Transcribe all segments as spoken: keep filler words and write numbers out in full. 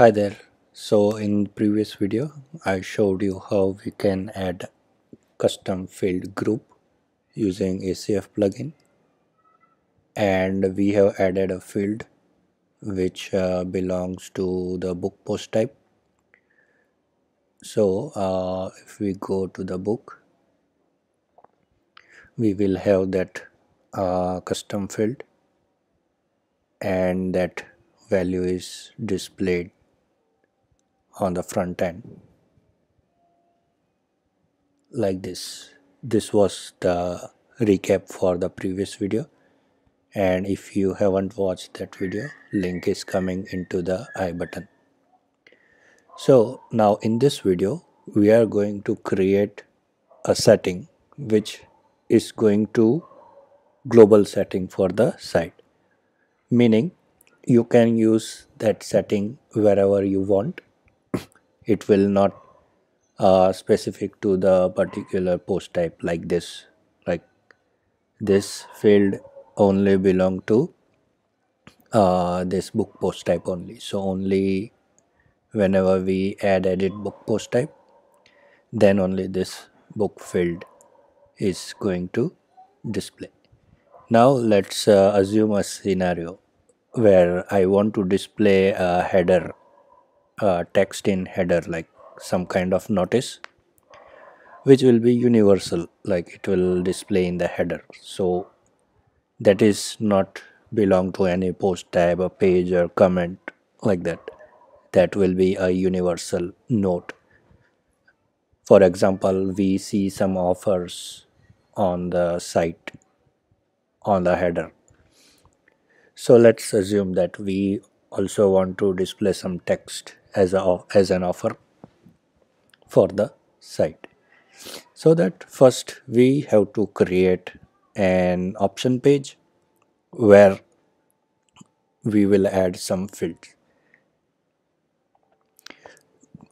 Hi there. So in previous video I showed you how we can add custom field group using A C F plugin, and we have added a field which uh, belongs to the book post type. So uh, if we go to the book, we will have that uh, custom field, and that value is displayed on the front end like this. This was the recap for the previous video, and if you haven't watched that video, link is coming into the I button. So now in this video we are going to create a setting which is going to global setting for the site, meaning you can use that setting wherever you want. It will not uh, specific to the particular post type like this. Like this field only belong to uh, this book post type only. So only whenever we add edit book post type, then only this book field is going to display. Now let's uh, assume a scenario where I want to display a header. Uh, text in header, like some kind of notice which will be universal, like it will display in the header. So that is not belong to any post tab or page or comment like that. That will be a universal note. For example, we see some offers on the site on the header. So let's assume that we also want to display some text as a as an offer for the site. So that first we have to create an option page where we will add some fields.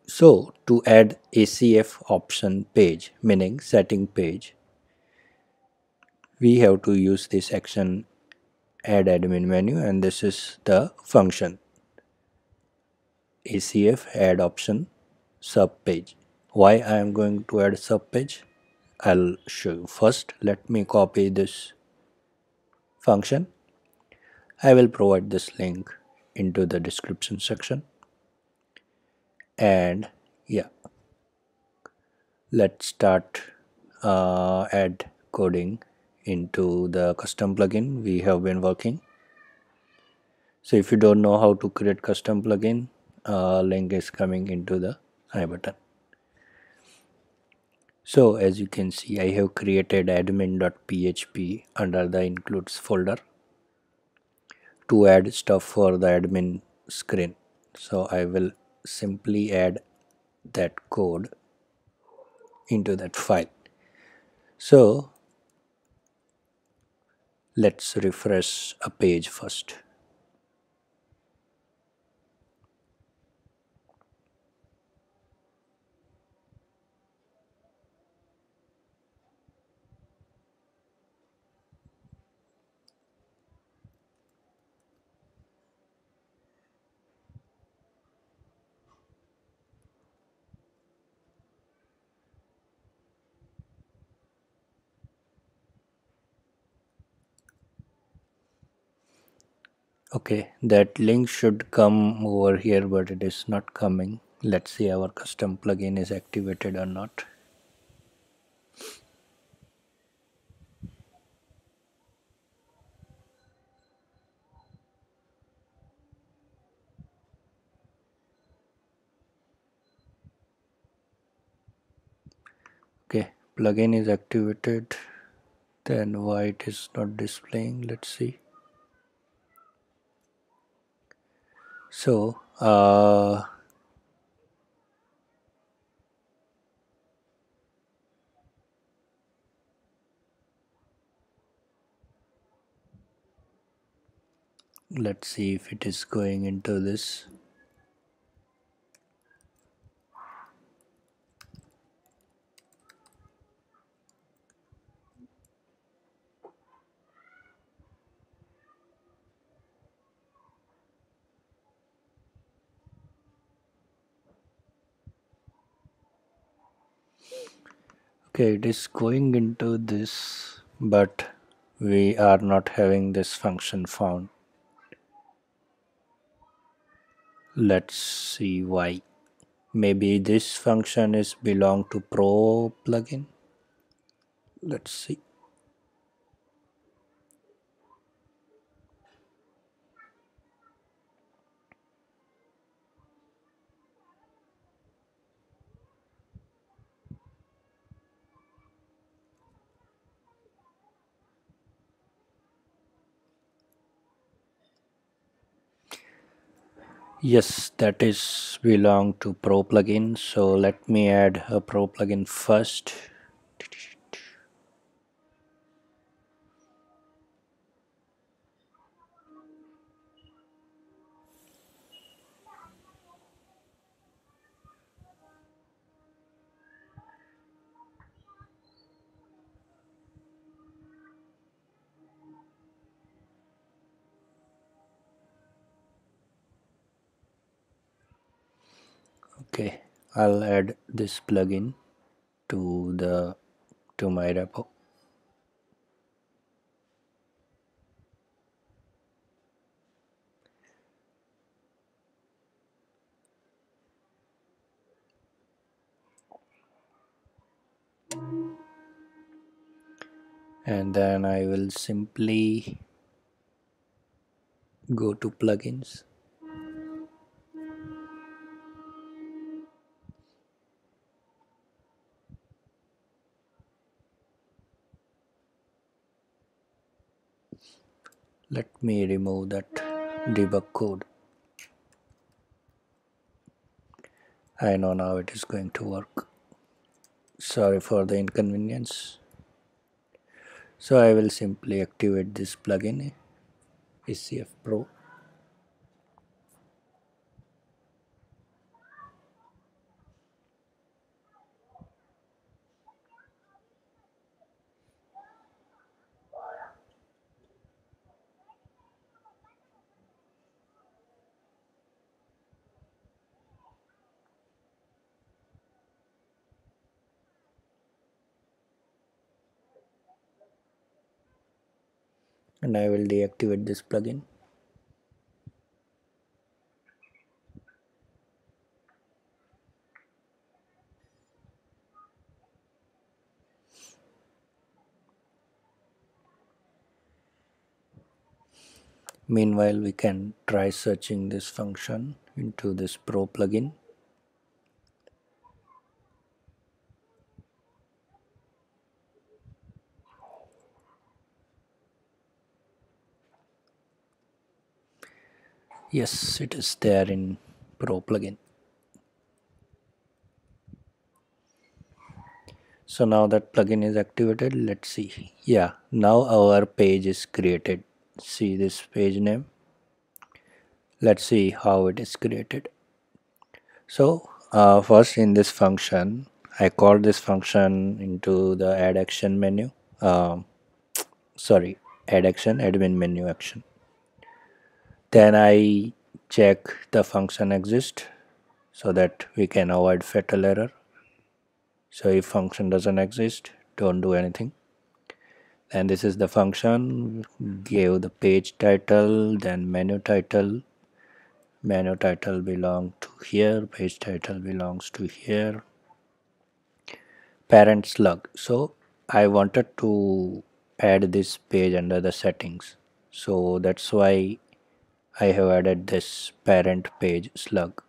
So to add A C F option page, meaning setting page, we have to use this action add admin menu, and this is the function A C F add option sub page. Why I am going to add sub page, I'll show you. First let me copy this function. I will provide this link into the description section, and yeah, let's start uh, add coding into the custom plugin we have been working. So if you don't know how to create custom plugin, uh, link is coming into the I button. So as you can see, I have created admin dot P H P under the includes folder to add stuff for the admin screen. So I will simply add that code into that file. So let's refresh a page first. Okay, that link should come over here, but it is not coming. Let's see our custom plugin is activated or not. Okay, plugin is activated. Then why it is not displaying? Let's see. So uh, let's see if it is going into this. Okay, it is going into this, but we are not having this function found. Let's see why. Maybe this function is belong to Pro plugin. Let's see. Yes, that is belong to Pro plugin, so let me add a Pro plugin first. Okay, I'll add this plugin to the to my repo. And then I will simply go to plugins. Let me remove that debug code. I know now it is going to work. Sorry for the inconvenience. So I will simply activate this plugin, A C F Pro. And I will deactivate this plugin. Meanwhile, we can try searching this function into this Pro plugin. Yes, it is there in Pro plugin. So now that plugin is activated, let's see. Yeah, now our page is created. See this page name. Let's see how it is created. So uh, first in this function, I called this function into the add action menu. Uh, sorry, add action, admin menu action. Then I check the function exists so that we can avoid fatal error. So if function doesn't exist, don't do anything. And this is the function, give the page title, then menu title. Menu title belongs to here, page title belongs to here. Parent slug. So I wanted to add this page under the settings. So that's why I have added this parent page slug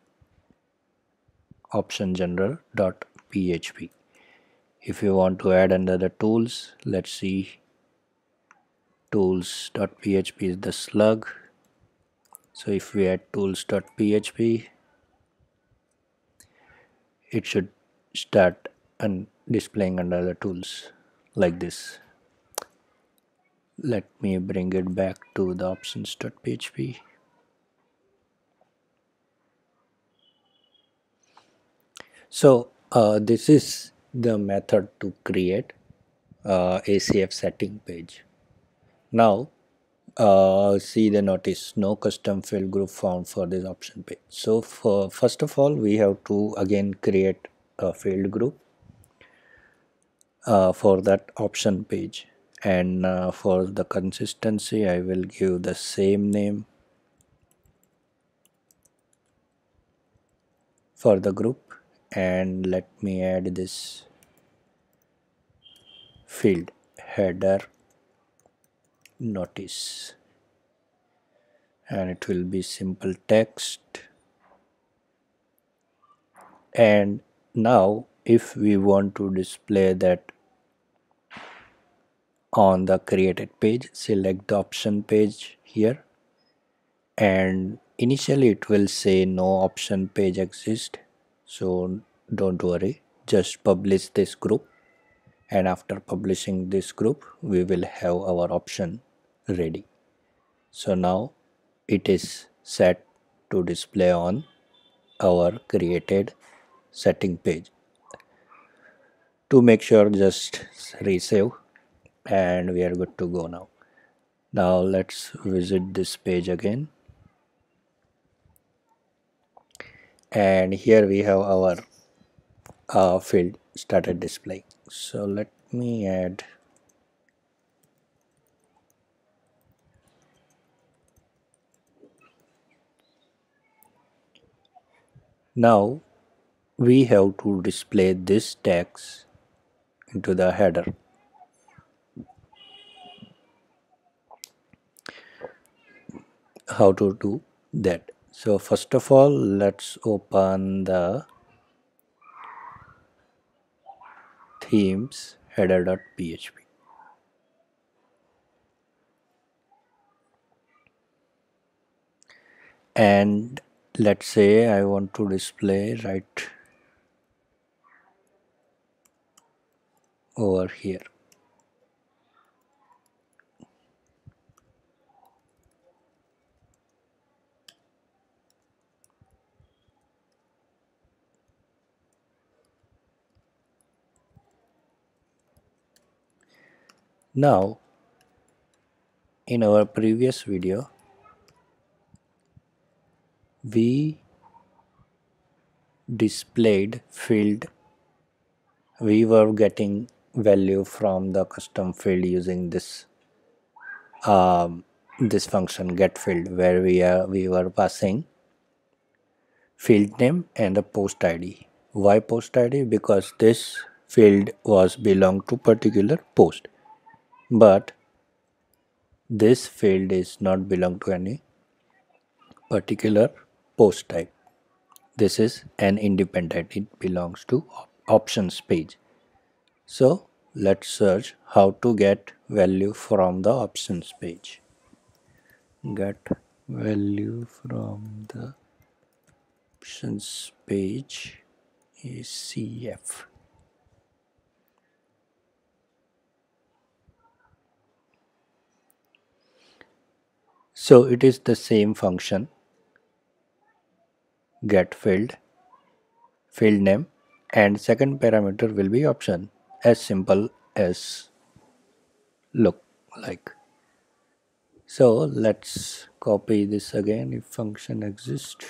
option general dot P H P. If you want to add under the tools, let's see, tools dot P H P is the slug. So if we add tools dot P H P, it should start and displaying under the tools like this. Let me bring it back to the options dot P H P. So uh, this is the method to create uh, A C F setting page. Now uh, see the notice, no custom field group found for this option page. So for, first of all, we have to again create a field group. uh, for that option page. And uh, for the consistency, I will give the same name for the group, and let me add this field, header notice, and it will be simple text. And now if we want to display that on the created page, select the option page here, and initially it will say no option page exists, so don't worry, just publish this group, and after publishing this group we will have our option ready. So now it is set to display on our created setting page. To make sure, just resave, and we are good to go now. Now let's visit this page again, and here we have our uh, field started displaying. So let me add now we have to display this text into the header. How to do that? So first of all, let's open the themes header dot P H P. And let's say I want to display right over here. Now, in our previous video, we displayed field, we were getting value from the custom field using this um, this function get field, where we are we were passing field name and a post I D. Why post I D? Because this field was belong to particular post, but this field is not belong to any particular post type. This is an independent, it belongs to options page. So let's search how to get value from the options page. Get value from the options page A C F. So it is the same function, get field, field name, and second parameter will be option, as simple as look like. So let's copy this again if function exists.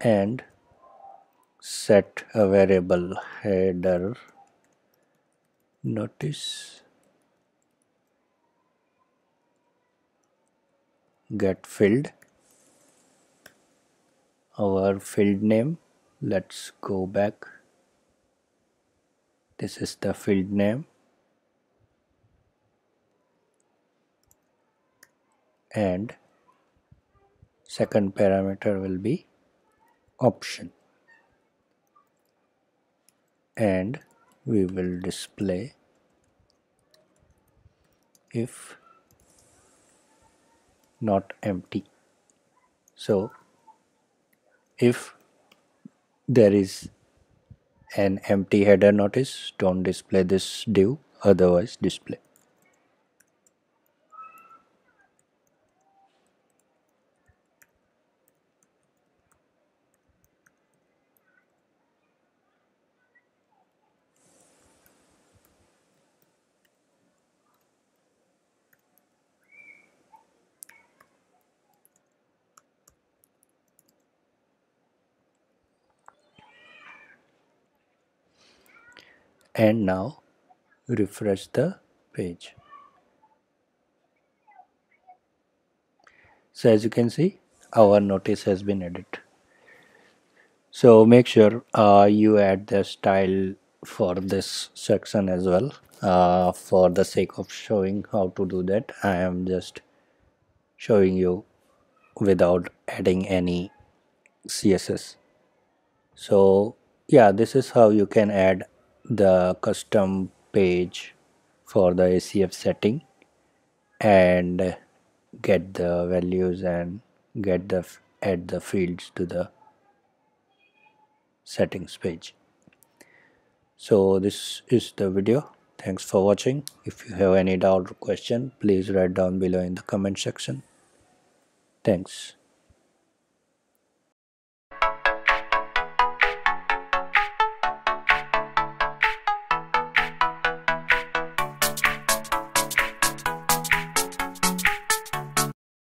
And set a variable header notice, get field, our field name. Let's go back. This is the field name, and second parameter will be option, and we will display if not empty. So if there is an empty header notice, don't display this div, otherwise display. and now refresh the page. So as you can see, our notice has been added. So make sure uh, you add the style for this section as well. Uh, for the sake of showing how to do that, I am just showing you without adding any C S S. So yeah, this is how you can add the custom page for the A C F setting and get the values and get the add the fields to the settings page. So this is the video. Thanks for watching. If you have any doubt or question, please write down below in the comment section. Thanks.